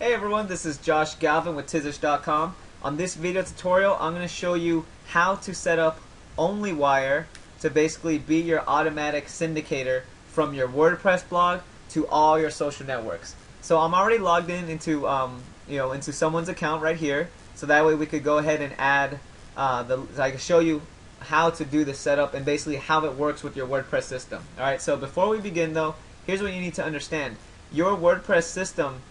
Hey everyone, this is Josh Galvin with Tizish.com. On this video tutorial, I'm going to show you how to set up OnlyWire to basically be your automatic syndicator from your WordPress blog to all your social networks. So I'm already logged in into someone's account right here. So that way we could go ahead and add I can show you how to do the setup and basically how it works with your WordPress system. All right. So before we begin though, here's what you need to understand: your WordPress system.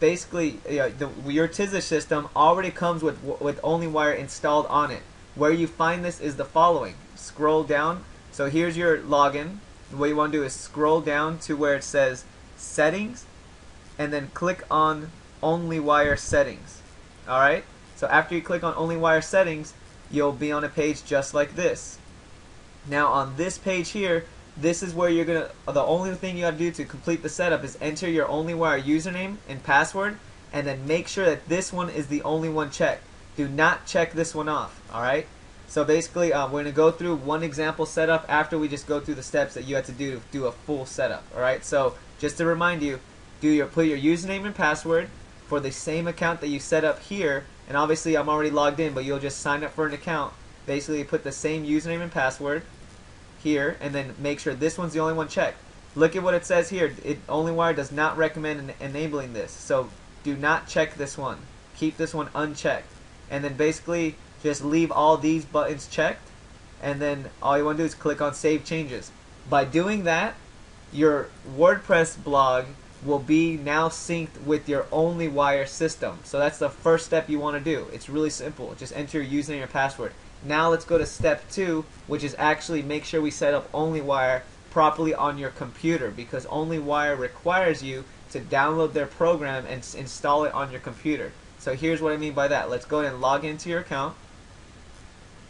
Basically, your Tizish system already comes with OnlyWire installed on it. Where you find this is the following. Scroll down. So here's your login. What you want to do is scroll down to where it says Settings, and then click on OnlyWire Settings. All right. So after you click on OnlyWire Settings, you'll be on a page just like this. Now on this page here, this is where you're gonna. The only thing you have to do to complete the setup is enter your OnlyWire username and password, and then make sure that this one is the only one checked. Do not check this one off. All right. So basically, we're gonna go through one example setup after we just go through the steps that you have to do a full setup. All right. So just to remind you, put your username and password for the same account that you set up here. And obviously, I'm already logged in, but you'll just sign up for an account. Basically, put the same username and password here, and then make sure this one's the only one checked. Look at what it says here. OnlyWire does not recommend enabling this, so do not check this one. Keep this one unchecked, and then basically just leave all these buttons checked, and then all you want to do is click on Save Changes. By doing that, your WordPress blog will be now synced with your OnlyWire system. So that's the first step you want to do. It's really simple. Just enter your username and password. Now let's go to step 2, which is actually make sure we set up OnlyWire properly on your computer, because OnlyWire requires you to download their program and install it on your computer. So here's what I mean by that. Let's go ahead and log into your account.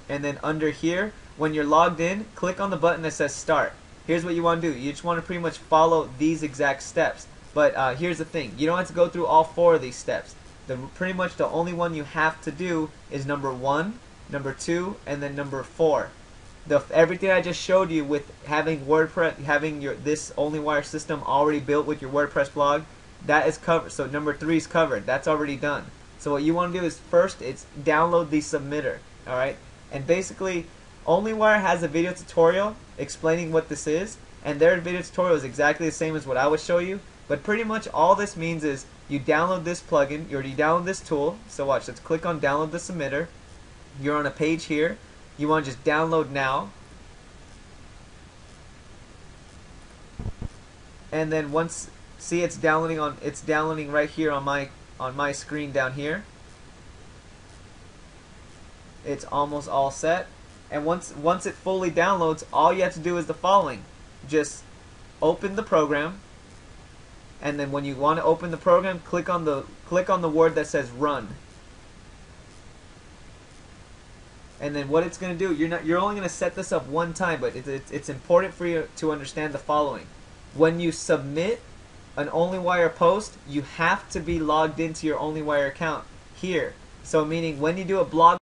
And then under here, when you're logged in, click on the button that says Start. Here's what you want to do. You just want to pretty much follow these exact steps. But here's the thing. You don't have to go through all 4 of these steps. Pretty much the only one you have to do is number 1, number 2, and then number 4. Everything I just showed you with having WordPress, having this OnlyWire system already built with your WordPress blog, that is covered. So number 3 is covered. That's already done. So what you want to do is first, it's download the submitter. All right, and basically, OnlyWire has a video tutorial explaining what this is, and their video tutorial is exactly the same as what I would show you. But pretty much all this means is you download this plugin, you already download this tool. So watch. Let's click on Download the Submitter. You're on a page here. You want to just download now. And then once, see, it's downloading right here on my screen down here. It's almost all set. And once it fully downloads, all you have to do is the following. Just open the program. And then when you want to open the program, click on the word that says Run. And then what it's going to do, you're only going to set this up one time, but it's important for you to understand the following. When you submit an OnlyWire post, you have to be logged into your OnlyWire account here. So meaning when you do a blog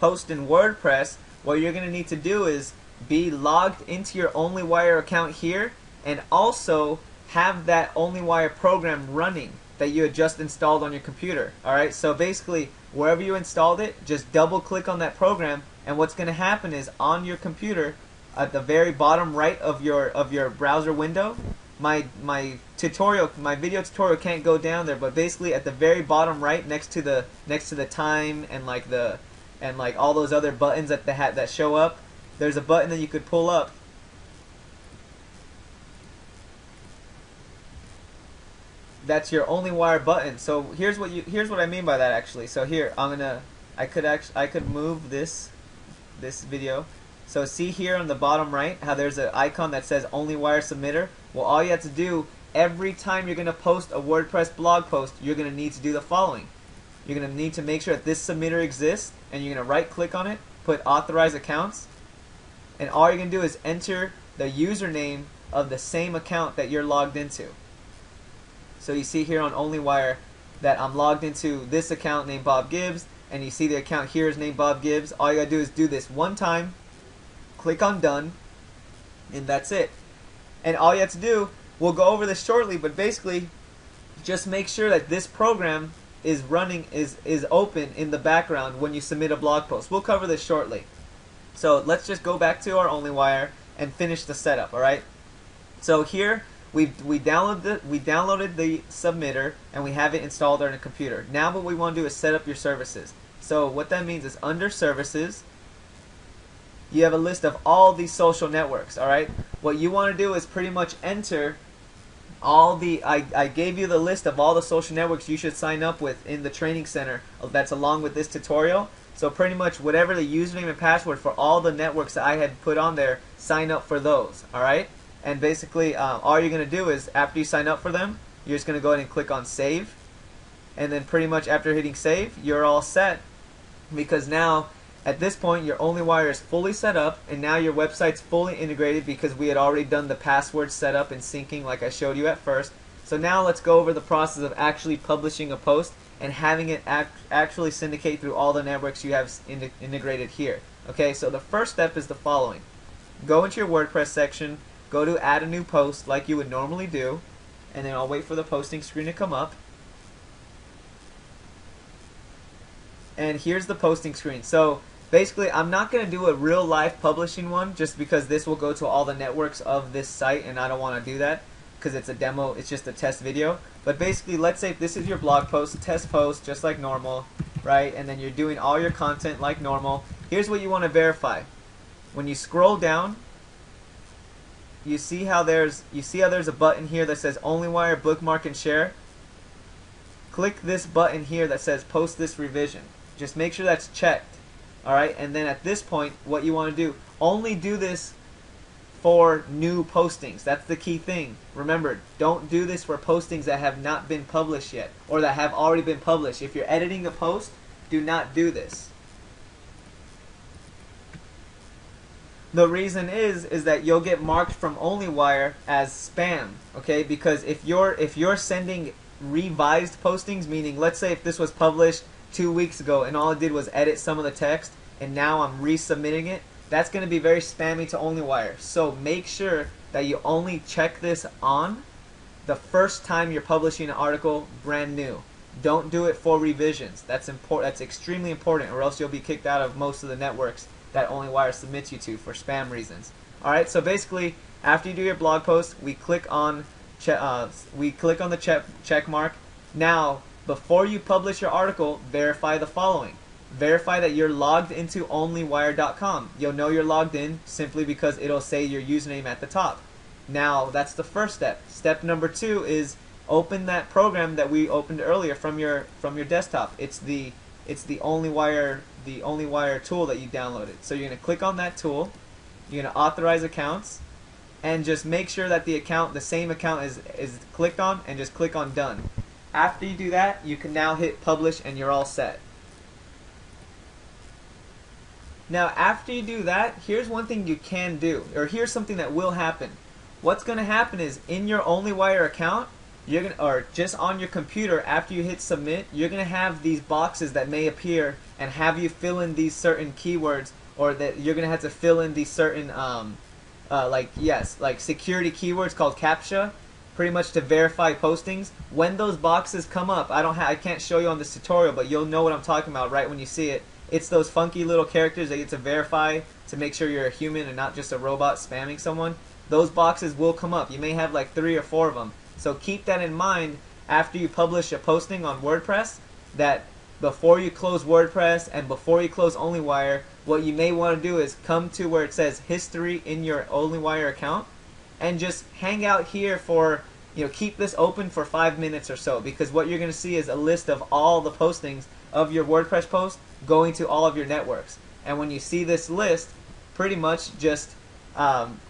post in WordPress, what you're going to need to do is be logged into your OnlyWire account here, and also have that OnlyWire program running that you had just installed on your computer. All right, so basically wherever you installed it, just double click on that program, and what's going to happen is on your computer at the very bottom right of your browser window, my video tutorial can't go down there, but basically at the very bottom right next to the time and like all those other buttons that show up, there's a button that you could pull up. That's your OnlyWire button. So here's what I mean by that actually. So here I could move this video. So see here on the bottom right how there's an icon that says OnlyWire Submitter. Well, all you have to do every time you're gonna post a WordPress blog post, you're gonna need to do the following. You're gonna need to make sure that this submitter exists, and you're gonna right click on it, put Authorize Accounts, and all you're gonna do is enter the username of the same account that you're logged into. So you see here on OnlyWire that I'm logged into this account named Bob Gibbs, and you see the account here is named Bob Gibbs. All you gotta do is do this one time, click on Done, and that's it. And all you have to do, we'll go over this shortly, but basically just make sure that this program is running, is open in the background when you submit a blog post. We'll cover this shortly. So let's just go back to our OnlyWire and finish the setup, all right? So here we downloaded the submitter and we have it installed on a computer. Now what we want to do is set up your services. So what that means is under services, you have a list of all these social networks, all right? What you want to do is pretty much enter all the, I gave you the list of all the social networks you should sign up with in the training center that's along with this tutorial. So pretty much whatever the username and password for all the networks that I had put on there, sign up for those, all right? And basically all you're going to do is after you sign up for them, you're just going to go ahead and click on save. And then pretty much after hitting save, you're all set, because now at this point your OnlyWire is fully set up and now your website's fully integrated, because we had already done the password setup and syncing like I showed you at first. So now let's go over the process of actually publishing a post and having it actually syndicate through all the networks you have integrated here. Okay, so the first step is the following. Go into your WordPress section, go to add a new post like you would normally do, and then I'll wait for the posting screen to come up. And here's the posting screen. So basically I'm not going to do a real life publishing one, just because this will go to all the networks of this site and I don't want to do that because it's a demo, it's just a test video. But basically let's say this is your blog post, test post just like normal, right? And then you're doing all your content like normal. Here's what you want to verify. When you scroll down, you see how there's a button here that says OnlyWire bookmark and share. Click this button here that says post this revision. Just make sure that's checked, all right? And then at this point what you want to do, only do this for new postings. That's the key thing. Remember, don't do this for postings that have not been published yet or that have already been published. If you're editing a post, do not do this. The reason is that you'll get marked from OnlyWire as spam, okay? Because if you're sending revised postings, meaning let's say if this was published 2 weeks ago and all I did was edit some of the text and now I'm resubmitting it, that's going to be very spammy to OnlyWire. So make sure that you only check this on the first time you're publishing an article brand new. Don't do it for revisions. That's important. That's extremely important, or else you'll be kicked out of most of the networks that OnlyWire submits you to for spam reasons. Alright, so basically after you do your blog post, we click on the check mark. Now before you publish your article, verify the following. Verify that you're logged into onlywire.com. You'll know you're logged in simply because it'll say your username at the top. Now that's the first step. Step number two is open that program that we opened earlier from your desktop. It's the OnlyWire tool that you downloaded. So you're going to click on that tool, you're going to authorize accounts, and just make sure that the same account is clicked on, and just click on done. After you do that, you can now hit publish and you're all set. Now after you do that, here's one thing you can do, or here's something that will happen. What's going to happen is in your OnlyWire account, or just on your computer after you hit submit, you're going to have these boxes that may appear and have you fill in these certain keywords, or that you're going to have to fill in these certain like security keywords called CAPTCHA, pretty much to verify postings. When those boxes come up, I can't show you on this tutorial, but you'll know what I'm talking about right when you see it. It's those funky little characters that you get to verify to make sure you're a human and not just a robot spamming someone. Those boxes will come up. You may have like 3 or 4 of them. So keep that in mind after you publish a posting on WordPress, that before you close WordPress and before you close OnlyWire, what you may want to do is come to where it says history in your OnlyWire account and just hang out here for, you know, keep this open for 5 minutes or so, because what you're going to see is a list of all the postings of your WordPress post going to all of your networks. And when you see this list, pretty much just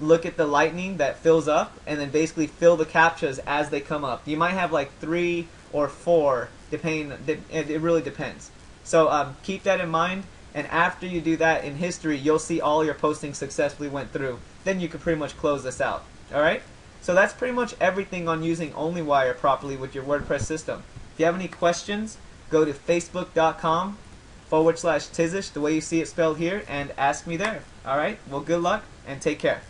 look at the lightning that fills up and then basically fill the CAPTCHAs as they come up. You might have like 3 or 4, depending, it really depends. So keep that in mind, and after you do that in history, you'll see all your postings successfully went through. Then you can pretty much close this out. Alright? So that's pretty much everything on using OnlyWire properly with your WordPress system. If you have any questions, go to facebook.com/Tizish, the way you see it spelled here, and ask me there. Alright? Well, good luck and take care.